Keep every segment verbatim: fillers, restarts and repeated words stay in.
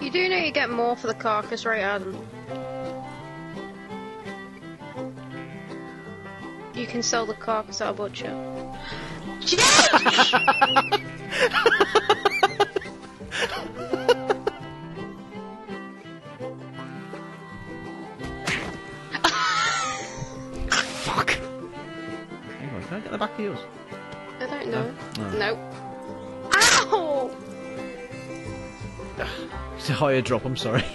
You do know you get more for the carcass, right, Adam? You can sell the carcass at a butcher. Fuck! Hang on, can I get the back of yours? I don't know. No. no. Nope. Ow! It's a higher drop, I'm sorry. I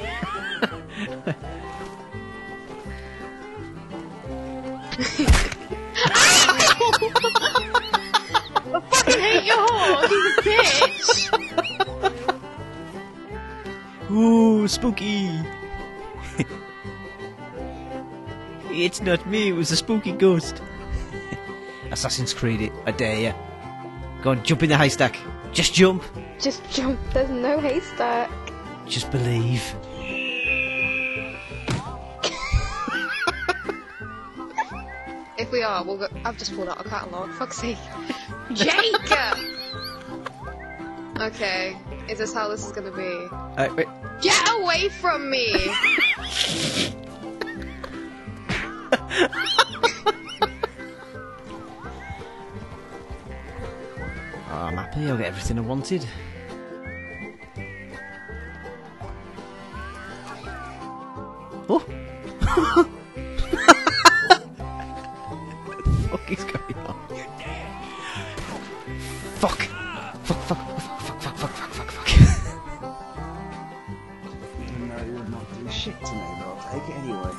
fucking hate your horse, you bitch! Ooh, spooky! It's not me, it was a spooky ghost. Assassin's Creed it, I dare ya. Go on, jump in the haystack. Just jump. Just jump. There's no haystack. Just believe. If we are, we'll go. I've just pulled out a catalogue. Fuck's sake. Jacob! Okay. Is this how this is gonna be? Uh, wait. Get away from me! I'm happy, I'll get everything I wanted. Oh! What the fuck is going on? You're dead! Fuck! Fuck, fuck, fuck, fuck, fuck, fuck, fuck, fuck, fuck. You know you would not do shit to me, but I'll take it anyway.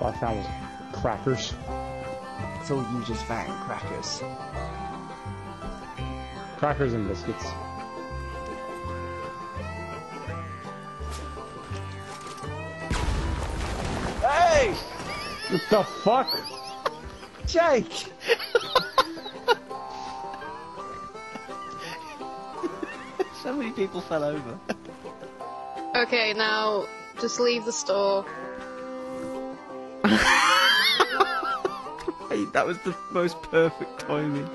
All I found was crackers. Until you just found crackers. Crackers and biscuits. Hey! What the fuck? Jake! So many people fell over. Okay, now just leave the store. That was the most perfect timing.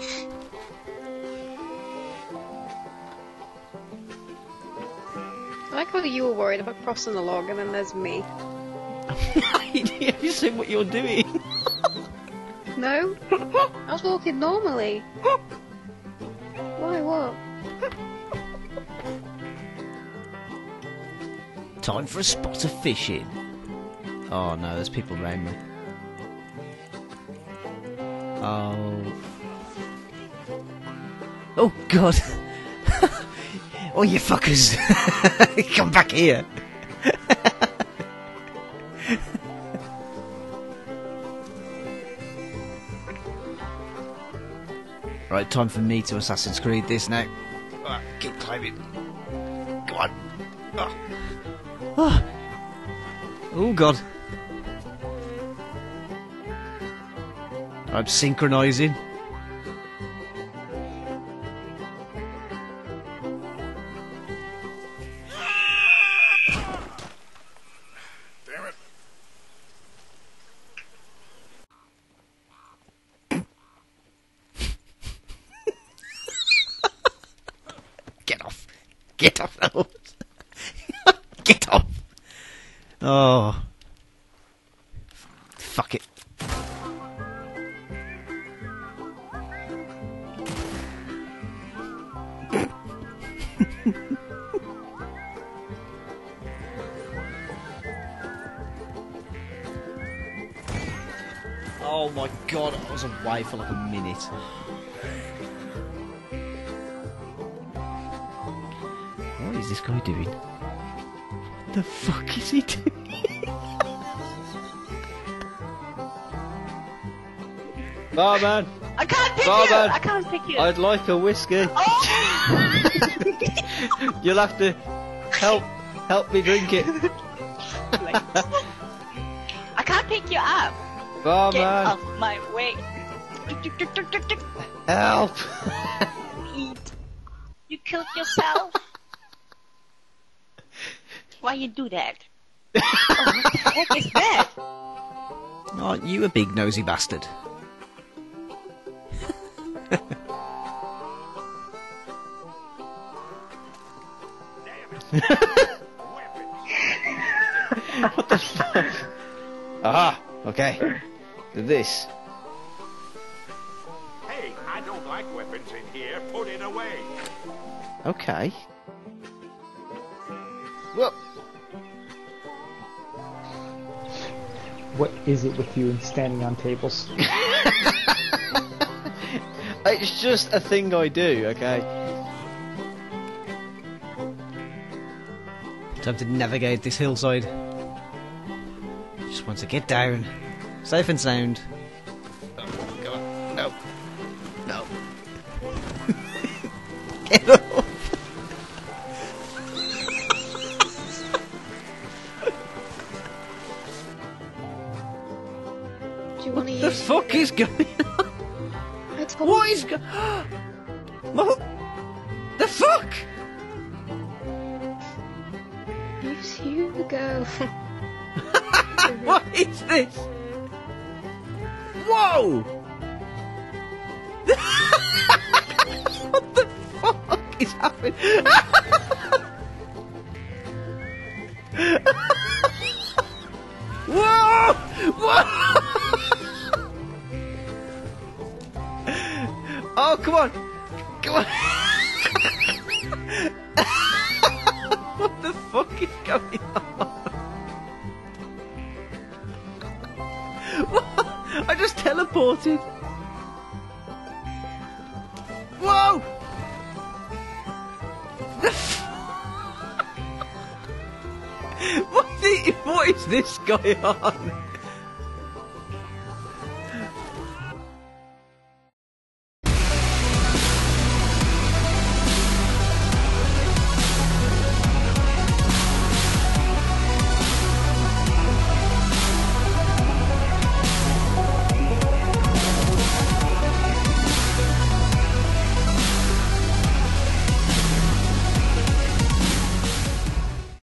I like how you were worried about crossing the log and then there's me. Have you seen what you're doing? No. I was walking normally. Why, what? Time for a spot of fishing. Oh no, there's people around me. Oh. Oh god. Oh you fuckers. Come back here. Right, time for me to Assassin's Creed this now. Ah, keep climbing. Come on. Ah. Ah. Oh god. I'm synchronising. Damn it. Get off. Get off that horse. Get off. Oh. Fuck it. Oh my god, I was away for like a minute. What is this guy doing? What the fuck is he doing? Oh man! I can't pick oh, you! Man. I can't pick you! I'd like a whiskey. Oh. You'll have to help help me drink it. I can't pick you up. Oh, Get man. off my way. Help! Eat. You killed yourself. Why you do that? Oh, what is that? Aren't you a big nosy bastard? What the fuck? Aha! Okay. This. Hey, I don't like weapons in here. Put it away. Okay. Whoa. What is it with you and standing on tables? It's just a thing I do, okay? Time to navigate this hillside. Just want to get down. Safe and sound. Oh, come on. No. No. Get up! Do you want to use the fuck is going on? What is go- The fuck? Use you the girl. What is this? Whoa! What the fuck is happening? Whoa! Whoa! Oh, come on! Come on! What the fuck is going on? What? I just teleported! Whoa! The f what, the what is this going on?